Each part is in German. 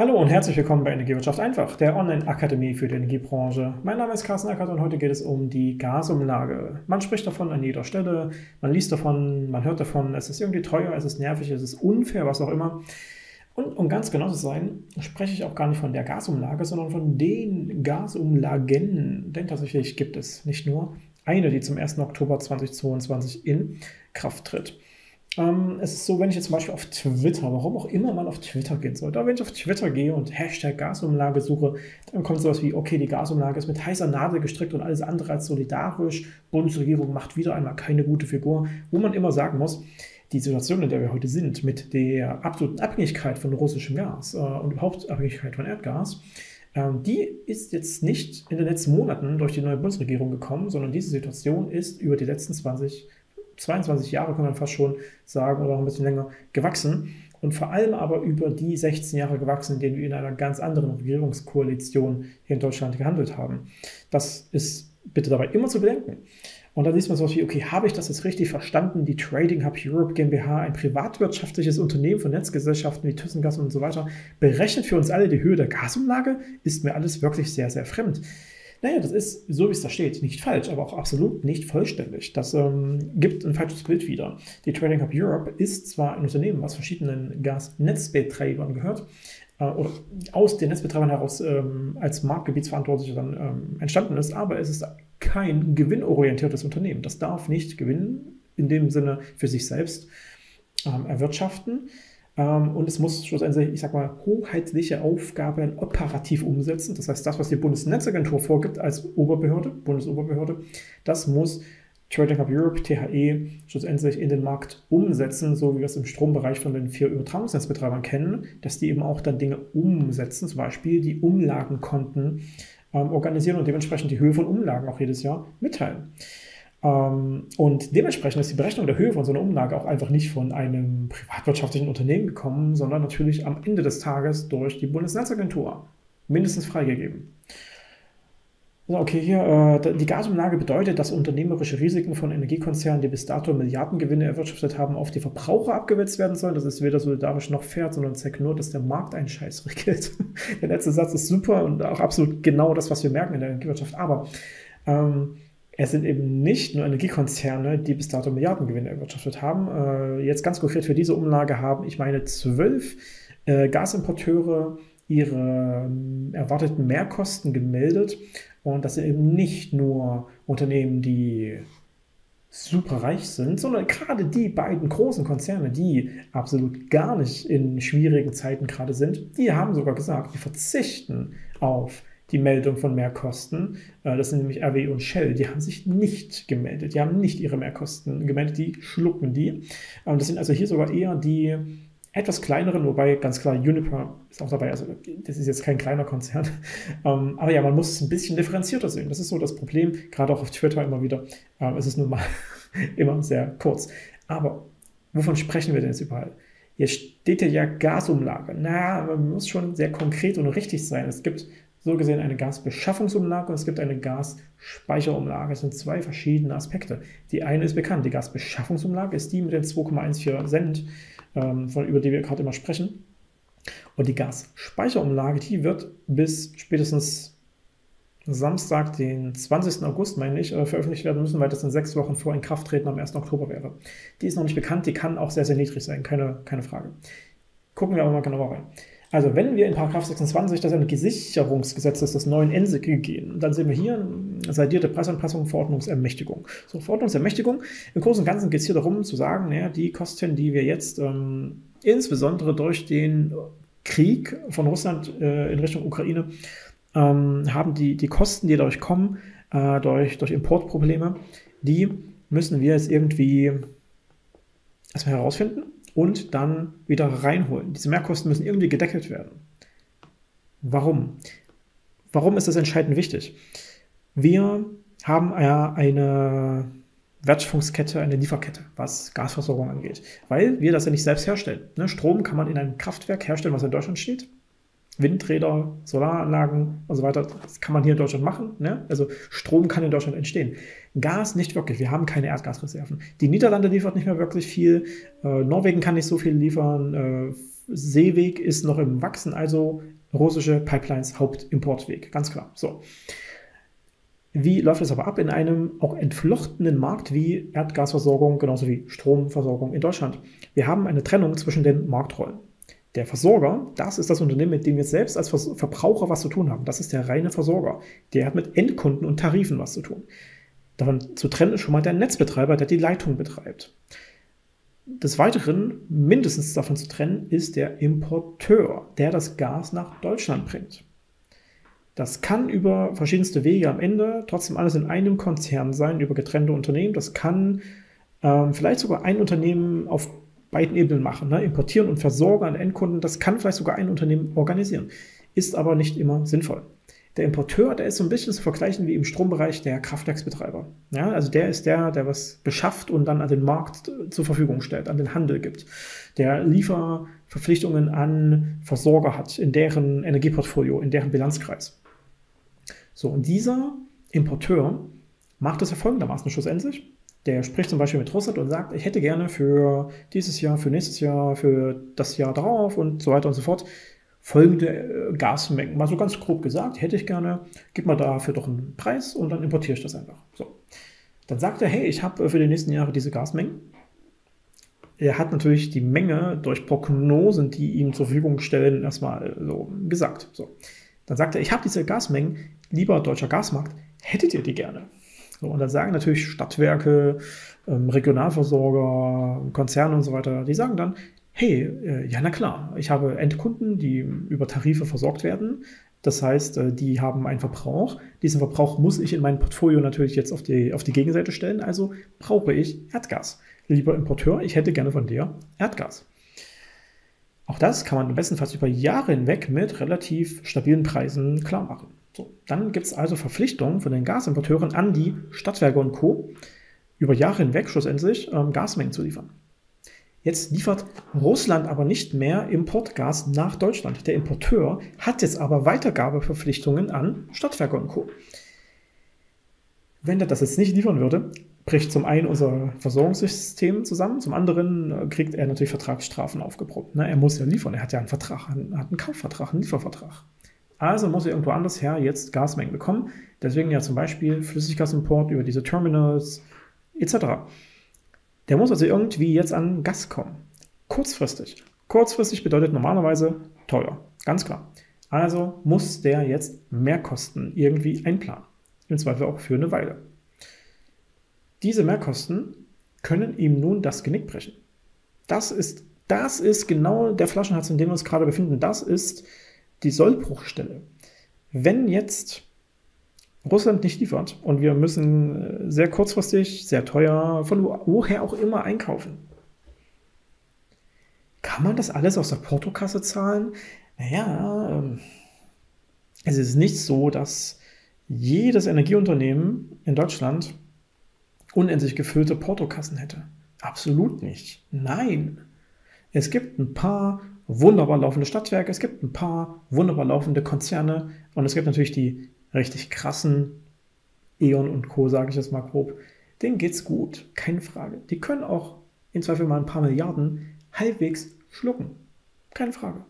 Hallo und herzlich willkommen bei Energiewirtschaft Einfach, der Online-Akademie für die Energiebranche. Mein Name ist Carsten Acker und heute geht es um die Gasumlage. Man spricht davon an jeder Stelle, man liest davon, man hört davon, es ist irgendwie teuer, es ist nervig, es ist unfair, was auch immer. Und um ganz genau zu sein, spreche ich auch gar nicht von der Gasumlage, sondern von den Gasumlagen. Denn tatsächlich gibt es nicht nur eine, die zum 1. Oktober 2022 in Kraft tritt. Es ist so, wenn ich jetzt zum Beispiel auf Twitter, warum auch immer man auf Twitter gehen sollte, aber wenn ich auf Twitter gehe und Hashtag Gasumlage suche, dann kommt sowas wie, okay, die Gasumlage ist mit heißer Nadel gestrickt und alles andere als solidarisch, Bundesregierung macht wieder einmal keine gute Figur, wo man immer sagen muss, die Situation, in der wir heute sind, mit der absoluten Abhängigkeit von russischem Gas und überhaupt Abhängigkeit von Erdgas, die ist jetzt nicht in den letzten Monaten durch die neue Bundesregierung gekommen, sondern diese Situation ist über die letzten 22 Jahre, kann man fast schon sagen, oder auch ein bisschen länger, gewachsen und vor allem aber über die 16 Jahre gewachsen, in denen wir in einer ganz anderen Regierungskoalition hier in Deutschland gehandelt haben. Das ist bitte dabei immer zu bedenken. Und dann liest man sowas wie, okay, habe ich das jetzt richtig verstanden? Die Trading Hub Europe GmbH, ein privatwirtschaftliches Unternehmen von Netzgesellschaften wie ThyssenGas und so weiter, berechnet für uns alle die Höhe der Gasumlage? Ist mir alles wirklich sehr, sehr fremd. Naja, das ist, so wie es da steht, nicht falsch, aber auch absolut nicht vollständig. Das gibt ein falsches Bild wieder. Die Trading Hub Europe ist zwar ein Unternehmen, was verschiedenen Gasnetzbetreibern gehört, oder aus den Netzbetreibern heraus als Marktgebietsverantwortlicher dann entstanden ist, aber es ist kein gewinnorientiertes Unternehmen. Das darf nicht gewinnen, in dem Sinne für sich selbst erwirtschaften. Und es muss schlussendlich, ich sag mal, hoheitliche Aufgaben operativ umsetzen. Das heißt, das, was die Bundesnetzagentur vorgibt als Oberbehörde, Bundesoberbehörde, das muss Trading Hub Europe, THE, schlussendlich in den Markt umsetzen, so wie wir es im Strombereich von den 4 Übertragungsnetzbetreibern kennen, dass die eben auch dann Dinge umsetzen, zum Beispiel die Umlagenkonten organisieren und dementsprechend die Höhe von Umlagen auch jedes Jahr mitteilen. Und dementsprechend ist die Berechnung der Höhe von so einer Umlage auch einfach nicht von einem privatwirtschaftlichen Unternehmen gekommen, sondern natürlich am Ende des Tages durch die Bundesnetzagentur mindestens freigegeben. Okay, hier, die Gasumlage bedeutet, dass unternehmerische Risiken von Energiekonzernen, die bis dato Milliardengewinne erwirtschaftet haben, auf die Verbraucher abgewälzt werden sollen. Das ist weder solidarisch noch fair, sondern zeigt nur, dass der Markt einen Scheiß regelt. Der letzte Satz ist super und auch absolut genau das, was wir merken in der Energiewirtschaft. Aber es sind eben nicht nur Energiekonzerne, die bis dato Milliardengewinne erwirtschaftet haben. Jetzt ganz konkret für diese Umlage haben, ich meine, 12 Gasimporteure ihre erwarteten Mehrkosten gemeldet. Und das sind eben nicht nur Unternehmen, die superreich sind, sondern gerade die beiden großen Konzerne, die absolut gar nicht in schwierigen Zeiten gerade sind, die haben sogar gesagt, wir verzichten auf die Meldung von Mehrkosten. Das sind nämlich RWE und Shell, die haben sich nicht gemeldet, die haben nicht ihre Mehrkosten gemeldet, die schlucken die. Das sind also hier sogar eher die etwas kleineren, wobei ganz klar Uniper ist auch dabei, also das ist jetzt kein kleiner Konzern. Aber ja, man muss es ein bisschen differenzierter sehen. Das ist so das Problem, gerade auch auf Twitter immer wieder. Es ist nun mal immer sehr kurz. Aber wovon sprechen wir denn jetzt überall? Hier steht ja Gasumlage. Na, man muss schon sehr konkret und richtig sein. Es gibt so gesehen eine Gasbeschaffungsumlage und es gibt eine Gasspeicherumlage. Das sind zwei verschiedene Aspekte. Die eine ist bekannt. Die Gasbeschaffungsumlage ist die mit den 2,14 Cent, über die wir gerade immer sprechen. Und die Gasspeicherumlage, die wird bis spätestens Samstag, den 20. August, meine ich, veröffentlicht werden müssen, weil das in 6 Wochen vor Inkrafttreten am 1. Oktober wäre. Die ist noch nicht bekannt, die kann auch sehr, sehr niedrig sein, keine Frage. Gucken wir aber mal genauer rein. Also wenn wir in § 26 des Energiesicherungsgesetzes des neuen EnSiG gehen, dann sehen wir hier eine saldierte Preisanpassung, Verordnungsermächtigung. So, Verordnungsermächtigung, im Großen und Ganzen geht es hier darum zu sagen, naja, die Kosten, die wir jetzt insbesondere durch den Krieg von Russland in Richtung Ukraine haben, die Kosten, die dadurch kommen, durch Importprobleme, die müssen wir jetzt irgendwie erstmal herausfinden und dann wieder reinholen. Diese Mehrkosten müssen irgendwie gedeckelt werden. Warum? Warum ist das entscheidend wichtig? Wir haben ja eine Wertschöpfungskette, eine Lieferkette, was Gasversorgung angeht, weil wir das ja nicht selbst herstellen. Strom kann man in einem Kraftwerk herstellen, was in Deutschland steht. Windräder, Solaranlagen und so weiter, das kann man hier in Deutschland machen. Ne? Also Strom kann in Deutschland entstehen. Gas nicht wirklich, wir haben keine Erdgasreserven. Die Niederlande liefert nicht mehr wirklich viel, Norwegen kann nicht so viel liefern, Seeweg ist noch im Wachsen, also russische Pipelines Hauptimportweg, ganz klar. So. Wie läuft das aber ab in einem auch entflochtenen Markt wie Erdgasversorgung, genauso wie Stromversorgung in Deutschland? Wir haben eine Trennung zwischen den Marktrollen. Der Versorger, das ist das Unternehmen, mit dem wir selbst als Verbraucher was zu tun haben. Das ist der reine Versorger. Der hat mit Endkunden und Tarifen was zu tun. Davon zu trennen ist schon mal der Netzbetreiber, der die Leitung betreibt. Des Weiteren, mindestens davon zu trennen, ist der Importeur, der das Gas nach Deutschland bringt. Das kann über verschiedenste Wege am Ende trotzdem alles in einem Konzern sein, über getrennte Unternehmen. Das kann vielleicht sogar ein Unternehmen auf beiden Ebenen machen, ne? Importieren und Versorger an Endkunden. Das kann vielleicht sogar ein Unternehmen organisieren, ist aber nicht immer sinnvoll. Der Importeur, der ist so ein bisschen zu vergleichen wie im Strombereich der Kraftwerksbetreiber. Ja, also der ist der, der was beschafft und dann an den Markt zur Verfügung stellt, an den Handel gibt. Der Lieferverpflichtungen an Versorger hat, in deren Energieportfolio, in deren Bilanzkreis. So, und dieser Importeur macht das ja folgendermaßen schlussendlich. Der spricht zum Beispiel mit Russland und sagt, ich hätte gerne für dieses Jahr, für nächstes Jahr, für das Jahr darauf und so weiter und so fort folgende Gasmengen. Mal so ganz grob gesagt, hätte ich gerne, gib mal dafür doch einen Preis und dann importiere ich das einfach. So. Dann sagt er, hey, ich habe für die nächsten Jahre diese Gasmengen. Er hat natürlich die Menge durch Prognosen, die ihm zur Verfügung stellen, erstmal so gesagt. So. Dann sagt er, ich habe diese Gasmengen, lieber deutscher Gasmarkt, hättet ihr die gerne? So, und dann sagen natürlich Stadtwerke, Regionalversorger, Konzerne und so weiter, die sagen dann, hey, ja na klar, ich habe Endkunden, die über Tarife versorgt werden. Das heißt, die haben einen Verbrauch. Diesen Verbrauch muss ich in mein Portfolio natürlich jetzt auf die Gegenseite stellen. Also brauche ich Erdgas. Lieber Importeur, ich hätte gerne von dir Erdgas. Auch das kann man bestenfalls über Jahre hinweg mit relativ stabilen Preisen klar machen. So, dann gibt es also Verpflichtungen von den Gasimporteuren an die Stadtwerke und Co. über Jahre hinweg schlussendlich Gasmengen zu liefern. Jetzt liefert Russland aber nicht mehr Importgas nach Deutschland. Der Importeur hat jetzt aber Weitergabeverpflichtungen an Stadtwerke und Co. Wenn er das jetzt nicht liefern würde, bricht zum einen unser Versorgungssystem zusammen, zum anderen kriegt er natürlich Vertragsstrafen aufgebrummt. Er muss ja liefern, er hat ja einen Vertrag, hat einen Kaufvertrag, einen Liefervertrag. Also muss er irgendwo anders her jetzt Gasmengen bekommen. Deswegen ja zum Beispiel Flüssiggasimport über diese Terminals etc. Der muss also irgendwie jetzt an Gas kommen. Kurzfristig. Kurzfristig bedeutet normalerweise teuer, ganz klar. Also muss der jetzt Mehrkosten irgendwie einplanen. Im Zweifel auch für eine Weile. Diese Mehrkosten können ihm nun das Genick brechen. Das ist genau der Flaschenhals, in dem wir uns gerade befinden. Das ist die Sollbruchstelle. Wenn jetzt Russland nicht liefert und wir müssen sehr kurzfristig, sehr teuer, von woher auch immer einkaufen, kann man das alles aus der Portokasse zahlen? Naja, es ist nicht so, dass jedes Energieunternehmen in Deutschland unendlich gefüllte Portokassen hätte. Absolut nicht. Nein. Es gibt ein paar wunderbar laufende Stadtwerke, es gibt ein paar wunderbar laufende Konzerne und es gibt natürlich die richtig krassen E.ON und Co., sage ich jetzt mal grob. Denen geht's gut, keine Frage. Die können auch im Zweifel mal ein paar Milliarden halbwegs schlucken. Keine Frage.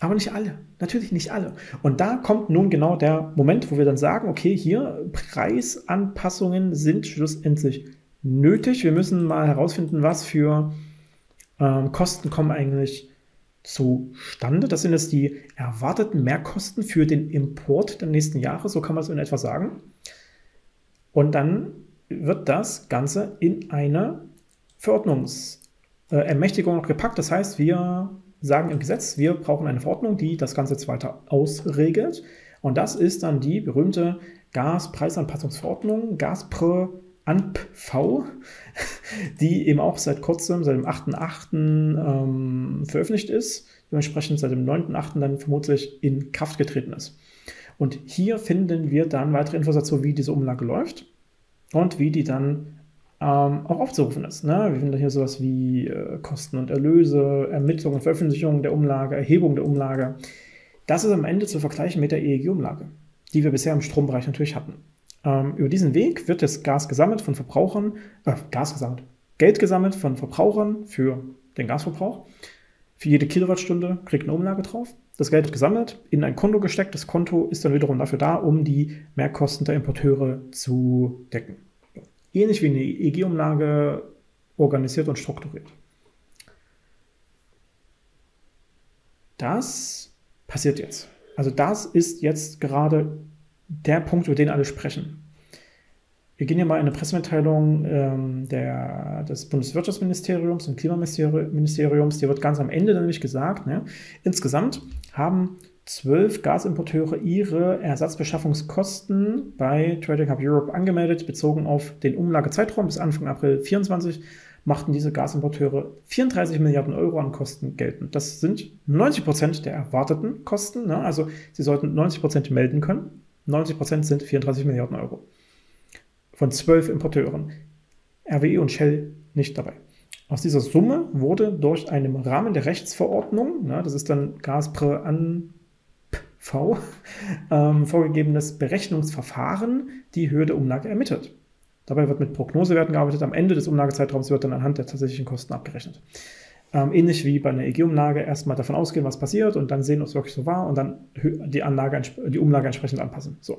Aber nicht alle, natürlich nicht alle. Und da kommt nun genau der Moment, wo wir dann sagen, okay, hier Preisanpassungen sind schlussendlich nötig. Wir müssen mal herausfinden, was für Kosten kommen eigentlich zustande. Das sind jetzt die erwarteten Mehrkosten für den Import der nächsten Jahre, so kann man es in etwa sagen. Und dann wird das Ganze in eine Verordnungsermächtigung gepackt. Das heißt, wir sagen im Gesetz, wir brauchen eine Verordnung, die das Ganze jetzt weiter ausregelt. Und das ist dann die berühmte Gaspreisanpassungsverordnung, GasPrAnpV, die eben auch seit kurzem, seit dem 8.8. Veröffentlicht ist, dementsprechend seit dem 9.8. dann vermutlich in Kraft getreten ist. Und hier finden wir dann weitere Infos dazu, wie diese Umlage läuft und wie die dann auch aufzurufen ist. Ne? Wir finden hier sowas wie Kosten und Erlöse, Ermittlung und Veröffentlichung der Umlage, Erhebung der Umlage. Das ist am Ende zu vergleichen mit der EEG-Umlage, die wir bisher im Strombereich natürlich hatten. Über diesen Weg wird jetzt Gas gesammelt von Verbrauchern, Geld gesammelt von Verbrauchern für den Gasverbrauch Für jede Kilowattstunde kriegt eine Umlage drauf. Das Geld wird gesammelt, in ein Konto gesteckt. Das Konto ist dann wiederum dafür da, um die Mehrkosten der Importeure zu decken. Ähnlich wie eine EEG-Umlage organisiert und strukturiert. Das passiert jetzt. Also das ist jetzt gerade der Punkt, über den alle sprechen. Wir gehen hier mal in eine Pressemitteilung des Bundeswirtschaftsministeriums und Klimaministeriums. Hier wird ganz am Ende nämlich gesagt, ne? Insgesamt haben 12 Gasimporteure ihre Ersatzbeschaffungskosten bei Trading Hub Europe angemeldet. Bezogen auf den Umlagezeitraum bis Anfang April 24 machten diese Gasimporteure 34 Milliarden Euro an Kosten geltend. Das sind 90% der erwarteten Kosten, ne? Also sie sollten 90% melden können. 90% sind 34 Milliarden Euro. Von 12 Importeuren, RWE und Shell nicht dabei. Aus dieser Summe wurde durch einen Rahmen der Rechtsverordnung, na, das ist dann GasPrAnpV, vorgegebenes Berechnungsverfahren die Höhe der Umlage ermittelt. Dabei wird mit Prognosewerten gearbeitet, am Ende des Umlagezeitraums wird dann anhand der tatsächlichen Kosten abgerechnet. Ähnlich wie bei einer EEG-Umlage erstmal davon ausgehen, was passiert und dann sehen, ob es wirklich so war und dann die Umlage entsprechend anpassen. So.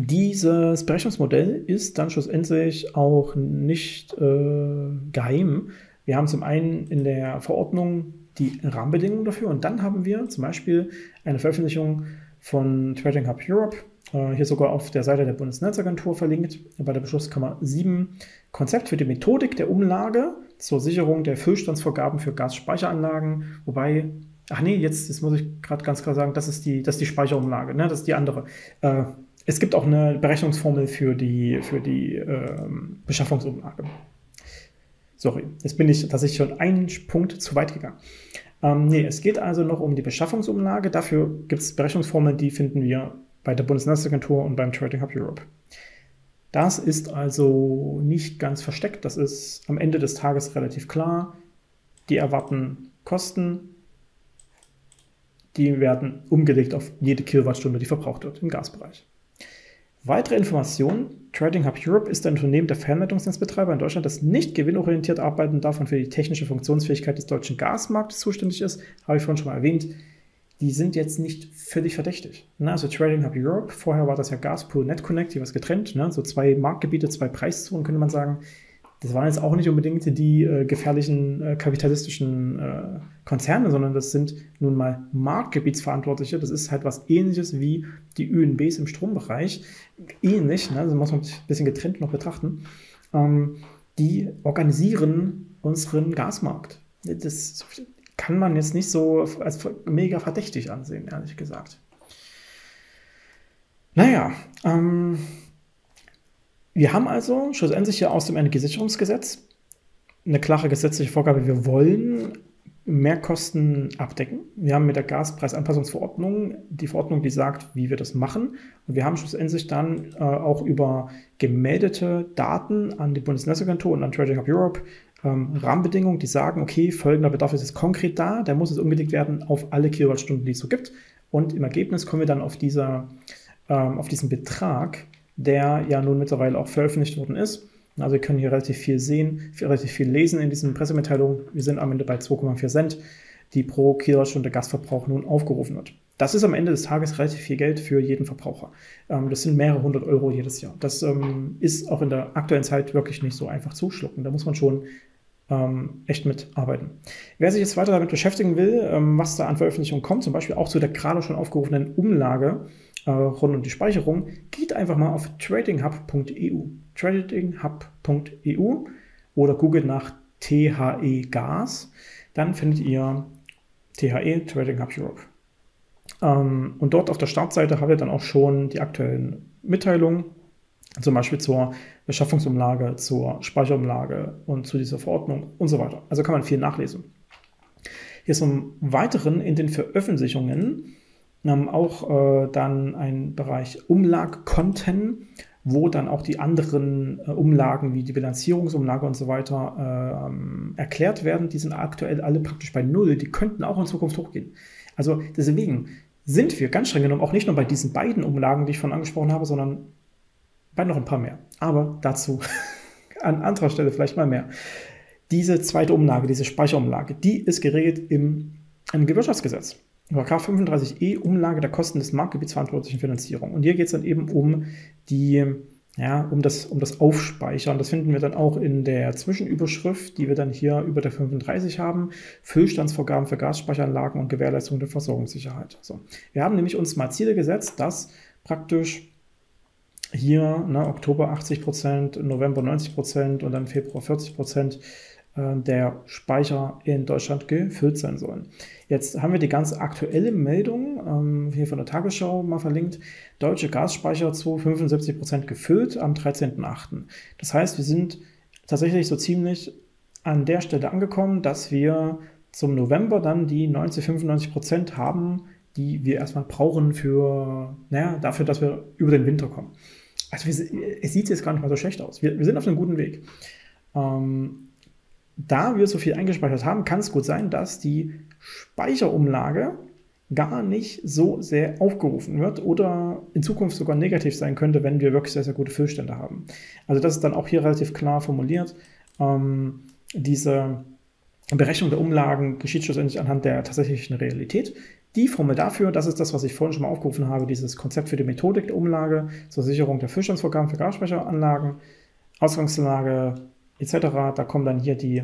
Dieses Berechnungsmodell ist dann schlussendlich auch nicht geheim. Wir haben zum einen in der Verordnung die Rahmenbedingungen dafür und dann haben wir zum Beispiel eine Veröffentlichung von Trading Hub Europe, hier sogar auf der Seite der Bundesnetzagentur verlinkt, bei der Beschlusskammer 7, Konzept für die Methodik der Umlage zur Sicherung der Füllstandsvorgaben für Gasspeicheranlagen, wobei... Ach nee, jetzt muss ich gerade ganz klar sagen, das ist die Speicherumlage, ne? Das ist die andere. Es gibt auch eine Berechnungsformel für die Beschaffungsumlage. Sorry, jetzt bin ich tatsächlich schon einen Punkt zu weit gegangen. Nee, es geht also noch um die Beschaffungsumlage. Dafür gibt es Berechnungsformeln, die finden wir bei der Bundesnetzagentur und beim Trading Hub Europe. Das ist also nicht ganz versteckt. Das ist am Ende des Tages relativ klar. Die erwarten Kosten, die werden umgelegt auf jede Kilowattstunde, die verbraucht wird im Gasbereich. Weitere Informationen. Trading Hub Europe ist ein Unternehmen der Fernleitungsnetzbetreiber in Deutschland, das nicht gewinnorientiert arbeiten darf und für die technische Funktionsfähigkeit des deutschen Gasmarktes zuständig ist. Habe ich vorhin schon mal erwähnt. Die sind jetzt nicht völlig verdächtig. Also Trading Hub Europe, vorher war das ja Gaspool NetConnect, die was getrennt, ne? So zwei Marktgebiete, zwei Preiszonen, könnte man sagen. Das waren jetzt auch nicht unbedingt die gefährlichen kapitalistischen Konzerne, sondern das sind nun mal Marktgebietsverantwortliche. Das ist halt was Ähnliches wie die ÖNBs im Strombereich. Ähnlich, ne? Das muss man ein bisschen getrennt noch betrachten. Die organisieren unseren Gasmarkt. Das kann man jetzt nicht so als mega verdächtig ansehen, ehrlich gesagt. Naja, wir haben also schlussendlich ja aus dem Energiesicherungsgesetz eine klare gesetzliche Vorgabe, wir wollen Mehrkosten abdecken. Wir haben mit der Gaspreisanpassungsverordnung die Verordnung, die sagt, wie wir das machen. Und wir haben schlussendlich dann auch über gemeldete Daten an die Bundesnetzagentur und an Trading Hub Europe Rahmenbedingungen, die sagen, okay, folgender Bedarf ist jetzt konkret da, der muss jetzt umgelegt werden auf alle Kilowattstunden, die es so gibt. Und im Ergebnis kommen wir dann auf diesen Betrag, der ja nun mittlerweile auch veröffentlicht worden ist. Also wir können hier relativ viel sehen, relativ viel lesen in diesen Pressemitteilungen. Wir sind am Ende bei 2,4 Cent, die pro Kilowattstunde Gasverbrauch nun aufgerufen wird. Das ist am Ende des Tages relativ viel Geld für jeden Verbraucher. Das sind mehrere hundert Euro jedes Jahr. Das ist auch in der aktuellen Zeit wirklich nicht so einfach zu schlucken. Da muss man schon echt mitarbeiten. Wer sich jetzt weiter damit beschäftigen will, was da an Veröffentlichungen kommt, zum Beispiel auch zu der gerade schon aufgerufenen Umlage rund um die Speicherung, geht einfach mal auf tradinghub.eu. tradinghub.eu oder googelt nach THE Gas, dann findet ihr THE Trading Hub Europe. Und dort auf der Startseite habt ihr dann auch schon die aktuellen Mitteilungen, zum Beispiel zur Beschaffungsumlage, zur Speicherumlage und zu dieser Verordnung und so weiter. Also kann man viel nachlesen. Hier ist im Weiteren in den Veröffentlichungen auch dann ein Bereich Umlag-Content, wo dann auch die anderen Umlagen wie die Bilanzierungsumlage und so weiter erklärt werden. Die sind aktuell alle praktisch bei Null. Die könnten auch in Zukunft hochgehen. Also deswegen sind wir ganz streng genommen auch nicht nur bei diesen beiden Umlagen, die ich vorhin angesprochen habe, sondern bei noch ein paar mehr. Aber dazu an anderer Stelle vielleicht mal mehr. Diese zweite Umlage, diese Speicherumlage, die ist geregelt im Energiewirtschaftsgesetz. § 35e, Umlage der Kosten des marktgebietsverantwortlichen Finanzierung. Und hier geht es dann eben um die, ja, um das Aufspeichern. Das finden wir dann auch in der Zwischenüberschrift, die wir dann hier über der 35 haben. Füllstandsvorgaben für Gasspeicheranlagen und Gewährleistung der Versorgungssicherheit. So. Wir haben nämlich uns mal Ziele gesetzt, dass praktisch hier, ne, Oktober 80%, November 90% und dann Februar 40% der Speicher in Deutschland gefüllt sein sollen. Jetzt haben wir die ganz aktuelle Meldung hier von der Tagesschau mal verlinkt. Deutsche Gasspeicher zu 75% gefüllt am 13.8. Das heißt, wir sind tatsächlich so ziemlich an der Stelle angekommen, dass wir zum November dann die 90–95% haben, die wir erstmal brauchen für, naja, dafür, dass wir über den Winter kommen. Also es sieht jetzt gar nicht mal so schlecht aus. Wir sind auf einem guten Weg. Da wir so viel eingespeichert haben, kann es gut sein, dass die Speicherumlage gar nicht so sehr aufgerufen wird oder in Zukunft sogar negativ sein könnte, wenn wir wirklich sehr, sehr gute Füllstände haben. Also das ist dann auch hier relativ klar formuliert. Diese Berechnung der Umlagen geschieht schlussendlich anhand der tatsächlichen Realität. Die Formel dafür, das ist das, was ich vorhin schon mal aufgerufen habe, dieses Konzept für die Methodik der Umlage zur Sicherung der Füllstandsvorgaben für Gasspeicheranlagen, Ausgangslage etc. Da kommen dann hier die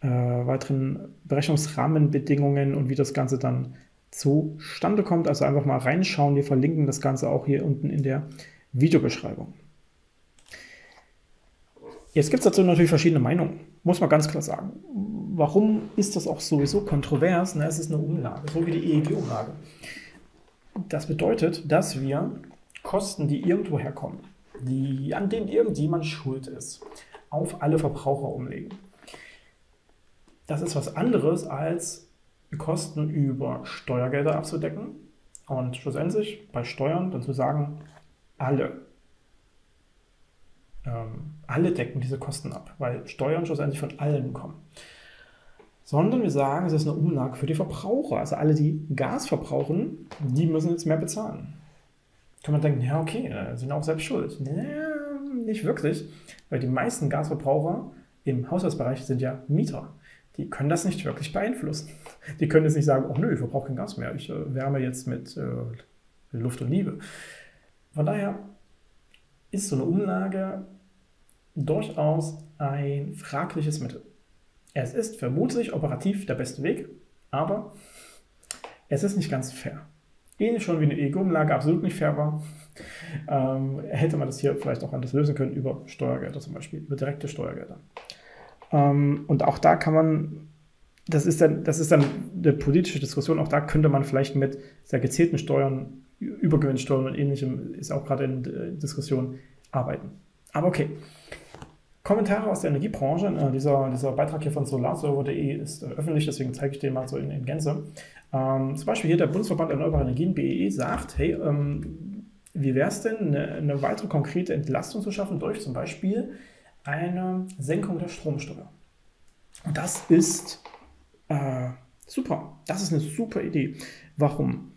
weiteren Berechnungsrahmenbedingungen und wie das Ganze dann zustande kommt. Also einfach mal reinschauen. Wir verlinken das Ganze auch hier unten in der Videobeschreibung. Jetzt gibt es dazu natürlich verschiedene Meinungen, muss man ganz klar sagen. Warum ist das auch sowieso kontrovers? Na, es ist eine Umlage, so wie die EEG-Umlage. Das bedeutet, dass wir Kosten, die irgendwo herkommen, an denen irgendjemand schuld ist, auf alle Verbraucher umlegen. Das ist was anderes, als Kosten über Steuergelder abzudecken und schlussendlich bei Steuern dann zu sagen, alle decken diese Kosten ab, weil Steuern schlussendlich von allen kommen. Sondern wir sagen, es ist eine Umlage für die Verbraucher. Also alle, die Gas verbrauchen, die müssen jetzt mehr bezahlen. Kann man denken, ja okay, sind auch selbst schuld. Nicht wirklich, weil die meisten Gasverbraucher im Haushaltsbereich sind ja Mieter. Die können das nicht wirklich beeinflussen. Die können jetzt nicht sagen, oh nö, ich verbrauche kein Gas mehr, ich wärme jetzt mit Luft und Liebe. Von daher ist so eine Umlage durchaus ein fragliches Mittel. Es ist vermutlich operativ der beste Weg, aber es ist nicht ganz fair. Ähnlich schon wie eine EEG-Umlage absolut nicht fair war, hätte man das hier vielleicht auch anders lösen können über Steuergelder zum Beispiel, über direkte Steuergelder. Und auch da kann man, das ist dann eine politische Diskussion, auch da könnte man vielleicht mit sehr gezielten Steuern, Übergewinnsteuern und ähnlichem, ist auch gerade in Diskussion, arbeiten. Aber okay. Kommentare aus der Energiebranche. Dieser Beitrag hier von solarserver.de ist öffentlich, deswegen zeige ich den mal so in Gänze. Zum Beispiel hier der Bundesverband Erneuerbare Energien, BEE, sagt, hey, wie wäre es denn, eine weitere konkrete Entlastung zu schaffen durch zum Beispiel eine Senkung der Stromsteuer. Und das ist super. Das ist eine super Idee. Warum?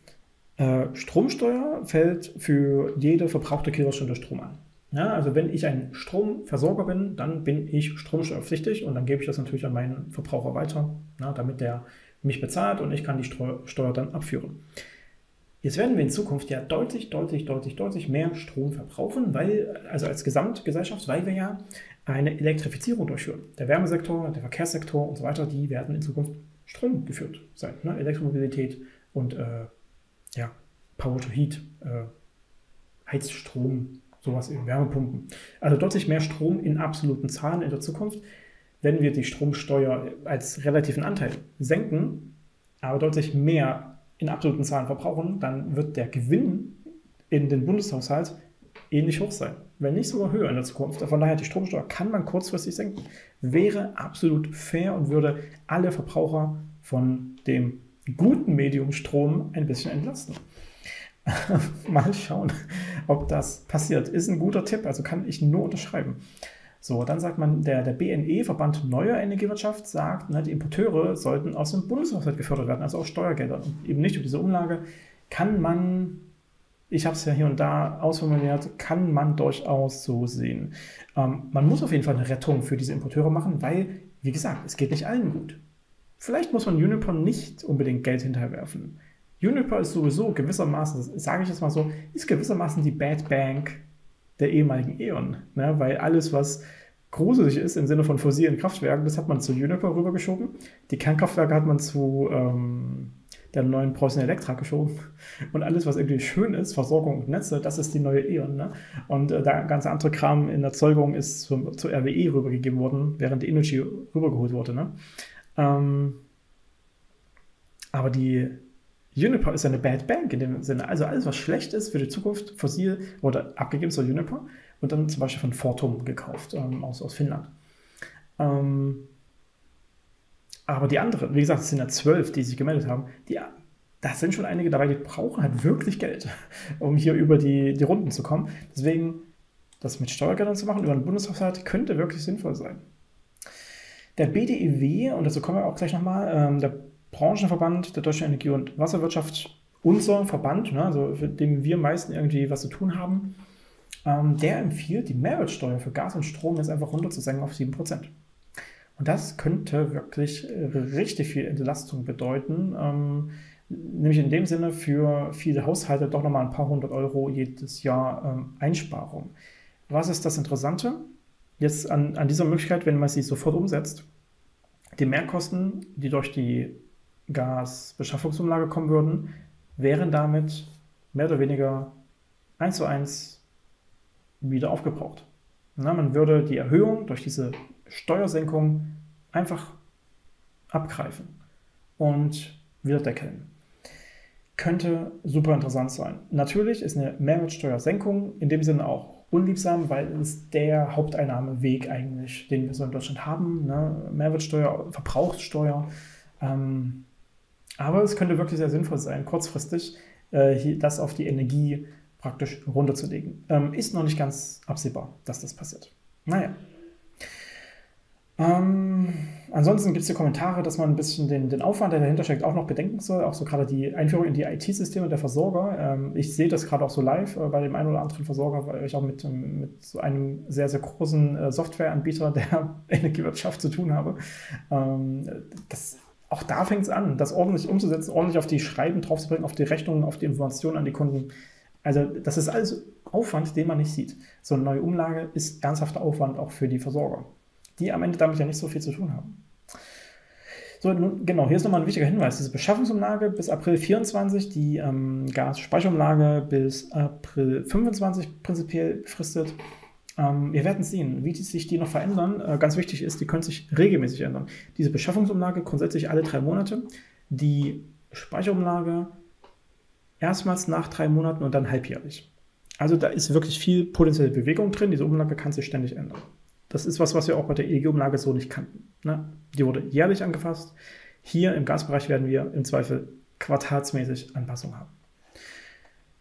Stromsteuer fällt für jede verbrauchte Kilowattstunde Strom an. Ja, also wenn ich ein Stromversorger bin, dann bin ich stromsteuerpflichtig und dann gebe ich das natürlich an meinen Verbraucher weiter, na, damit der mich bezahlt und ich kann die Steuer dann abführen. Jetzt werden wir in Zukunft ja deutlich mehr Strom verbrauchen, also als Gesamtgesellschaft, weil wir ja eine Elektrifizierung durchführen. Der Wärmesektor, der Verkehrssektor und so weiter, die werden in Zukunft Strom geführt sein. Ne? Elektromobilität und ja, Power to Heat, Heizstrom, sowas in Wärmepumpen. Also deutlich mehr Strom in absoluten Zahlen in der Zukunft, wenn wir die Stromsteuer als relativen Anteil senken, aber deutlich mehr in absoluten Zahlen verbrauchen, dann wird der Gewinn in den Bundeshaushalt ähnlich hoch sein, wenn nicht sogar höher in der Zukunft. Von daher, die Stromsteuer kann man kurzfristig senken, wäre absolut fair und würde alle Verbraucher von dem guten Medium Strom ein bisschen entlasten. Mal schauen, ob das passiert. Ist ein guter Tipp, also kann ich nur unterschreiben. So, dann sagt man, der BNE, Verband Neuer Energiewirtschaft, sagt, ne, die Importeure sollten aus dem Bundeshaushalt gefördert werden, also aus Steuergeldern. Und eben nicht über diese Umlage kann man, ich habe es ja hier und da ausformuliert, kann man durchaus so sehen. Man muss auf jeden Fall eine Rettung für diese Importeure machen, weil wie gesagt, es geht nicht allen gut. Vielleicht muss man Uniper nicht unbedingt Geld hinterherwerfen. Uniper ist sowieso gewissermaßen, sage ich jetzt mal so, ist gewissermaßen die Bad Bank der ehemaligen E.ON. Ne? Weil alles, was gruselig ist im Sinne von fossilen Kraftwerken, das hat man zu Uniper rübergeschoben. Die Kernkraftwerke hat man zu der neuen Preußen Elektra geschoben. Und alles, was irgendwie schön ist, Versorgung und Netze, das ist die neue E.ON. Ne? Und der ganze andere Kram in Erzeugung ist zu RWE rübergegeben worden, während die Energy rübergeholt wurde. Ne? Aber die Uniper ist eine Bad Bank in dem Sinne. Also alles, was schlecht ist für die Zukunft, fossil, wurde abgegeben zur Uniper und dann zum Beispiel von Fortum gekauft, aus Finnland. Aber die anderen, wie gesagt, es sind ja 12, die sich gemeldet haben, da sind schon einige dabei, die brauchen halt wirklich Geld, um hier über die Runden zu kommen. Deswegen, das mit Steuergeldern zu machen, über den Bundeshaushalt, könnte wirklich sinnvoll sein. Der BDEW, und dazu kommen wir auch gleich nochmal, der Branchenverband der deutschen Energie- und Wasserwirtschaft, unser Verband, ne, also mit dem wir meisten irgendwie was zu tun haben, der empfiehlt, die Mehrwertsteuer für Gas und Strom jetzt einfach runterzusenken auf 7%. Und das könnte wirklich richtig viel Entlastung bedeuten, nämlich in dem Sinne für viele Haushalte doch nochmal ein paar hundert Euro jedes Jahr Einsparung. Was ist das Interessante jetzt an dieser Möglichkeit, wenn man sie sofort umsetzt? Die Mehrkosten, die durch die Gasbeschaffungsumlage kommen würden, wären damit mehr oder weniger 1:1 wieder aufgebraucht. Na, man würde die Erhöhung durch diese Steuersenkung einfach abgreifen und wieder deckeln. Könnte super interessant sein. Natürlich ist eine Mehrwertsteuersenkung in dem Sinne auch unliebsam, weil es der Haupteinnahmeweg eigentlich, den wir so in Deutschland haben, ne? Mehrwertsteuer, Verbrauchssteuer. Aber es könnte wirklich sehr sinnvoll sein, kurzfristig das auf die Energie praktisch runterzulegen. Ist noch nicht ganz absehbar, dass das passiert. Naja. Ansonsten gibt es hier Kommentare, dass man ein bisschen den Aufwand, der dahinter steckt, auch noch bedenken soll. Auch so gerade die Einführung in die IT-Systeme der Versorger. Ich sehe das gerade auch so live bei dem einen oder anderen Versorger, weil ich auch mit so einem sehr, sehr großen Softwareanbieter der Energiewirtschaft zu tun habe. Auch da fängt es an, das ordentlich umzusetzen, ordentlich auf die Schreiben draufzubringen, auf die Rechnungen, auf die Informationen an die Kunden. Also das ist alles Aufwand, den man nicht sieht. So eine neue Umlage ist ernsthafter Aufwand auch für die Versorger, die am Ende damit ja nicht so viel zu tun haben. So, nun, genau, hier ist nochmal ein wichtiger Hinweis. Diese Beschaffungsumlage bis April 24, die Gasspeicherumlage bis April 25 prinzipiell befristet. Wir werden sehen, wie sich die noch verändern. Ganz wichtig ist, die können sich regelmäßig ändern. Diese Beschaffungsumlage grundsätzlich alle 3 Monate. Die Speicherumlage erstmals nach 3 Monaten und dann halbjährlich. Also da ist wirklich viel potenzielle Bewegung drin. Diese Umlage kann sich ständig ändern. Das ist was wir auch bei der EEG-Umlage so nicht kannten. Ne? Die wurde jährlich angepasst. Hier im Gasbereich werden wir im Zweifel quartalsmäßig Anpassungen haben.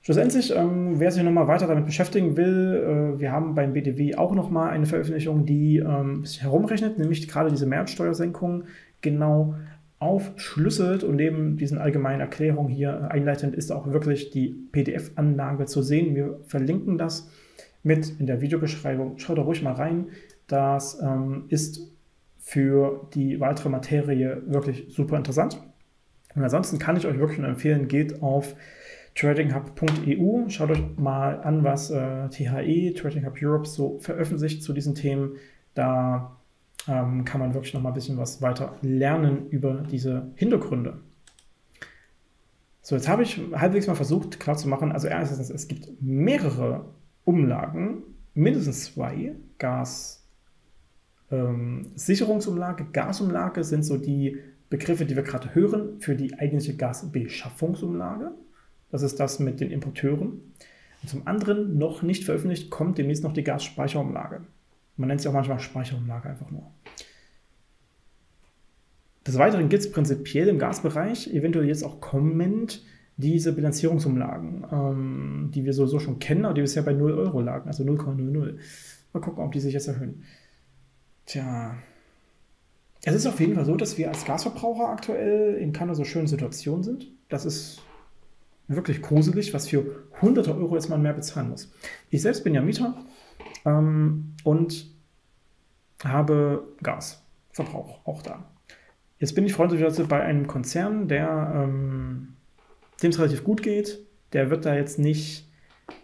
Schlussendlich, wer sich nochmal weiter damit beschäftigen will, wir haben beim BDW auch nochmal eine Veröffentlichung, die sich herumrechnet, nämlich gerade diese Mehrwertsteuersenkung genau aufschlüsselt, und neben diesen allgemeinen Erklärungen hier einleitend ist auch wirklich die PDF-Anlage zu sehen. Wir verlinken das mit in der Videobeschreibung. Schaut da ruhig mal rein. Das ist für die weitere Materie wirklich super interessant. Und ansonsten kann ich euch wirklich nur empfehlen, geht auf tradinghub.eu, schaut euch mal an, was THE, Trading Hub Europe, so veröffentlicht zu diesen Themen. Da kann man wirklich noch mal ein bisschen was weiter lernen über diese Hintergründe. So, jetzt habe ich halbwegs mal versucht klarzumachen, also erstens, es gibt mehrere Umlagen, mindestens 2, Gas, Sicherungsumlage, Gasumlage sind so die Begriffe, die wir gerade hören, für die eigentliche Gasbeschaffungsumlage. Das ist das mit den Importeuren. Und zum anderen, noch nicht veröffentlicht, kommt demnächst noch die Gasspeicherumlage. Man nennt sie auch manchmal Speicherumlage einfach nur. Des Weiteren gibt es prinzipiell im Gasbereich, eventuell jetzt auch kommend, diese Bilanzierungsumlagen, die wir sowieso schon kennen, aber die bisher bei 0 Euro lagen, also 0,00. Mal gucken, ob die sich jetzt erhöhen. Tja, es ist auf jeden Fall so, dass wir als Gasverbraucher aktuell in keiner so schönen Situation sind. Das ist wirklich gruselig, was für hunderte Euro jetzt man mehr bezahlen muss. Ich selbst bin ja Mieter und habe Gas Verbrauch auch da. Jetzt bin ich freundlicherweise bei einem Konzern, der dem es relativ gut geht. Der wird da jetzt nicht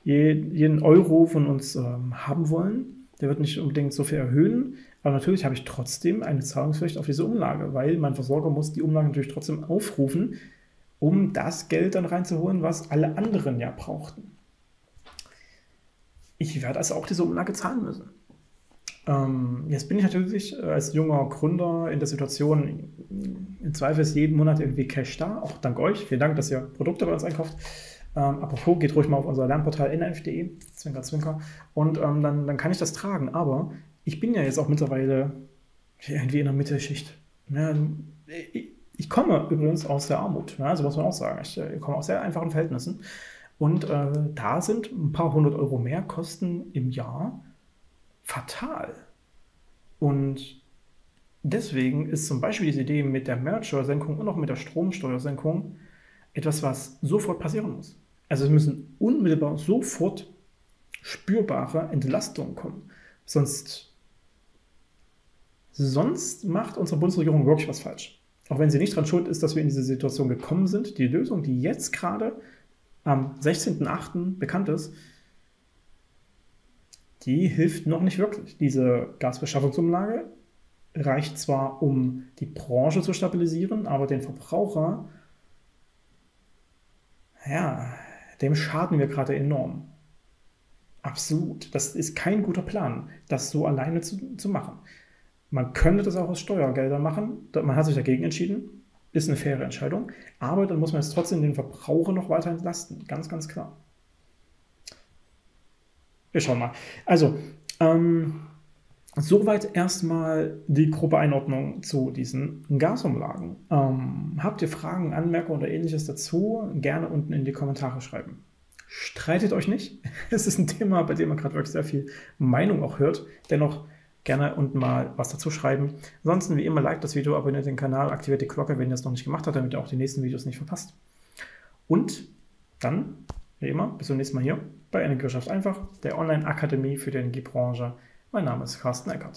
jeden Euro von uns haben wollen. Der wird nicht unbedingt so viel erhöhen. Aber natürlich habe ich trotzdem eine Zahlungspflicht auf diese Umlage, weil mein Versorger muss die Umlage natürlich trotzdem aufrufen, um das Geld dann reinzuholen, was alle anderen ja brauchten. Ich werde also auch diese Umlage zahlen müssen. Jetzt bin ich natürlich als junger Gründer in der Situation, im Zweifel ist jeden Monat irgendwie Cash da, auch dank euch. Vielen Dank, dass ihr Produkte bei uns einkauft. Apropos, geht ruhig mal auf unser Lernportal nf.de, Zwinker, Zwinker, und dann kann ich das tragen. Aber ich bin ja jetzt auch mittlerweile irgendwie in der Mittelschicht. Ja, ich komme übrigens aus der Armut, ja, so muss man auch sagen. Ich komme aus sehr einfachen Verhältnissen. Und da sind ein paar hundert Euro mehr Kosten im Jahr fatal. Und deswegen ist zum Beispiel diese Idee mit der Mehrwertsteuersenkung und auch mit der Stromsteuersenkung etwas, was sofort passieren muss. Also es müssen unmittelbar sofort spürbare Entlastungen kommen. Sonst macht unsere Bundesregierung wirklich was falsch. Auch wenn sie nicht daran schuld ist, dass wir in diese Situation gekommen sind, die Lösung, die jetzt gerade am 16.08. bekannt ist, die hilft noch nicht wirklich. Diese Gasbeschaffungsumlage reicht zwar, um die Branche zu stabilisieren, aber den Verbraucher, ja, dem schaden wir gerade enorm. Absolut. Das ist kein guter Plan, das so alleine zu machen. Man könnte das auch aus Steuergeldern machen. Man hat sich dagegen entschieden. Ist eine faire Entscheidung. Aber dann muss man jetzt trotzdem den Verbraucher noch weiter entlasten. Ganz, ganz klar. Wir schauen mal. Also, soweit erstmal die grobe Einordnung zu diesen Gasumlagen. Habt ihr Fragen, Anmerkungen oder Ähnliches dazu? Gerne unten in die Kommentare schreiben. Streitet euch nicht. Es ist ein Thema, bei dem man gerade wirklich sehr viel Meinung auch hört. Dennoch gerne unten mal was dazu schreiben. Ansonsten, wie immer, liked das Video, abonniert den Kanal, aktiviert die Glocke, wenn ihr das noch nicht gemacht habt, damit ihr auch die nächsten Videos nicht verpasst. Und dann, wie immer, bis zum nächsten Mal hier bei Energiewirtschaft Einfach, der Online-Akademie für die Energiebranche. Mein Name ist Carsten Acker.